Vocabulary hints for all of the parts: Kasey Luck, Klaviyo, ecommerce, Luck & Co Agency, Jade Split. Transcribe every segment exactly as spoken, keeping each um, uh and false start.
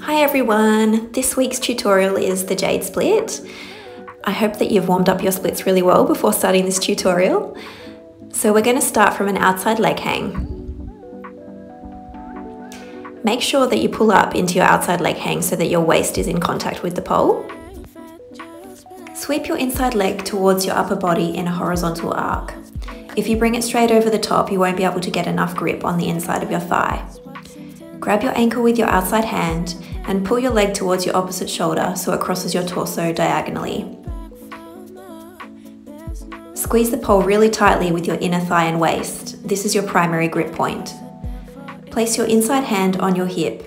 Hi everyone, this week's tutorial is the Jade Split. I hope that you've warmed up your splits really well before starting this tutorial. So we're going to start from an outside leg hang. Make sure that you pull up into your outside leg hang so that your waist is in contact with the pole. Sweep your inside leg towards your upper body in a horizontal arc. If you bring it straight over the top, you won't be able to get enough grip on the inside of your thigh. Grab your ankle with your outside hand and pull your leg towards your opposite shoulder so it crosses your torso diagonally. Squeeze the pole really tightly with your inner thigh and waist. This is your primary grip point. Place your inside hand on your hip.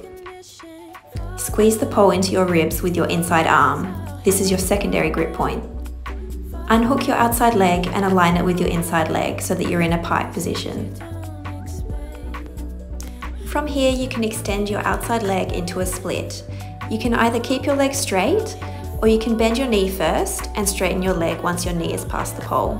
Squeeze the pole into your ribs with your inside arm. This is your secondary grip point. Unhook your outside leg and align it with your inside leg so that you're in a pike position. From here, you can extend your outside leg into a split. You can either keep your leg straight or you can bend your knee first and straighten your leg once your knee is past the pole.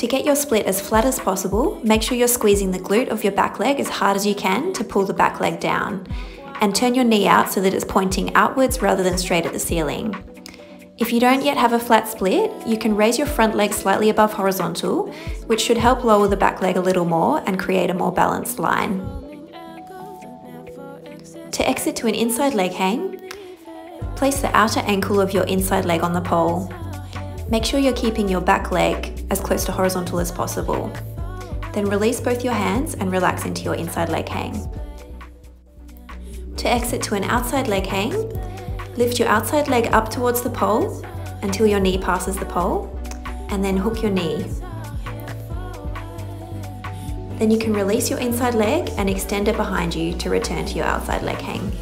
To get your split as flat as possible, make sure you're squeezing the glute of your back leg as hard as you can to pull the back leg down, and turn your knee out so that it's pointing outwards rather than straight at the ceiling. If you don't yet have a flat split, you can raise your front leg slightly above horizontal, which should help lower the back leg a little more and create a more balanced line. To exit to an inside leg hang, place the outer ankle of your inside leg on the pole. Make sure you're keeping your back leg as close to horizontal as possible. Then release both your hands and relax into your inside leg hang. To exit to an outside leg hang, lift your outside leg up towards the pole until your knee passes the pole, and then hook your knee. Then you can release your inside leg and extend it behind you to return to your outside leg hang.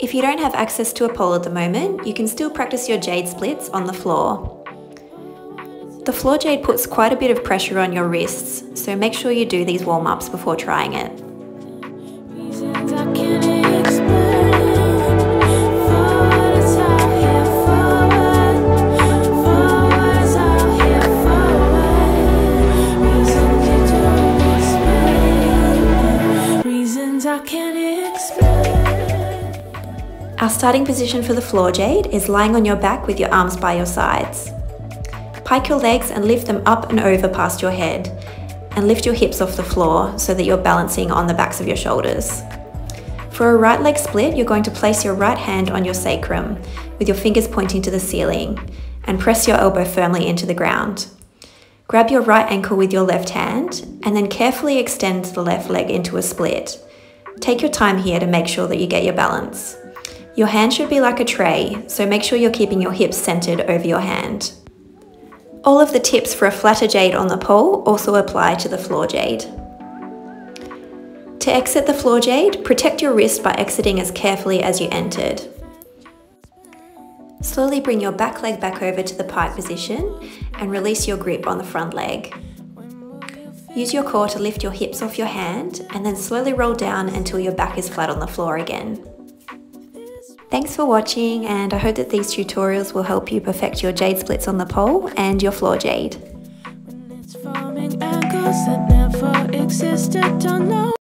If you don't have access to a pole at the moment, you can still practice your jade splits on the floor. The floor jade puts quite a bit of pressure on your wrists, so make sure you do these warm-ups before trying it. Our starting position for the floor jade is lying on your back with your arms by your sides. Pike your legs and lift them up and over past your head, and lift your hips off the floor so that you're balancing on the backs of your shoulders. For a right leg split, you're going to place your right hand on your sacrum with your fingers pointing to the ceiling and press your elbow firmly into the ground. Grab your right ankle with your left hand and then carefully extend the left leg into a split. Take your time here to make sure that you get your balance. Your hand should be like a tray, so make sure you're keeping your hips centered over your hand. All of the tips for a flatter jade on the pole also apply to the floor jade. To exit the floor jade, protect your wrist by exiting as carefully as you entered. Slowly bring your back leg back over to the pike position and release your grip on the front leg. Use your core to lift your hips off your hand and then slowly roll down until your back is flat on the floor again. Thanks for watching, and I hope that these tutorials will help you perfect your jade splits on the pole and your floor jade.